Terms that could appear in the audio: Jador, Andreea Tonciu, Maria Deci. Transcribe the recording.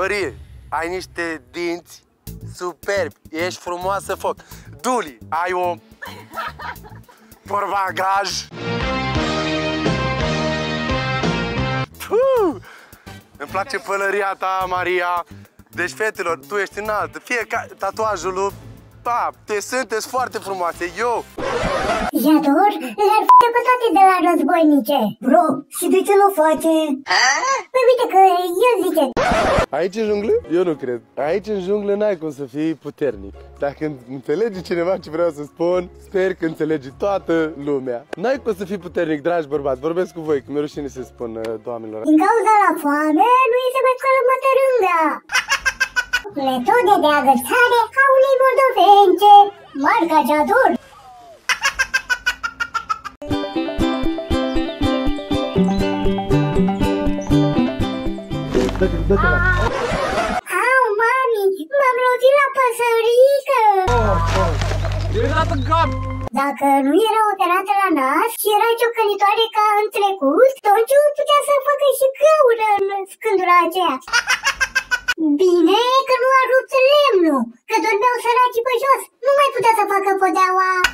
Mărie, ai niște dinți superbi, ești frumoasă foc. Duli, ai o portbagaj. Îmi place pălăria ta, Maria. Deci, fetelor, tu ești înaltă. Fiecare tatuajul lui... Pa, te sunteți foarte frumoase, eu! Jador, le-ar fi pe toate de la războinice. Bro, și de ce nu face? Păi uite că el zice... Aici în junglă? Eu nu cred. Aici în junglă n-ai cum să fii puternic. Dacă înțelege cineva ce vreau să spun, sper că înțelege toată lumea. N-ai cum să fii puternic, dragi bărbați. Vorbesc cu voi, că mi-e rușine să spun doamnelor. Din cauza la foame, nu-i se mai scălămă tărângă. Metode de agățare a unei moldovence, marca Jador. Au, mami, m-am lovit la păsărică. Dacă nu era operată la nas și era ciocănitoare ca în trecut, Tonciu putea să facă și găură în scândura aceea. Bine că nu a rupt lemnul, că dormeau săracii pe jos, nu mai putea să facă podeaua.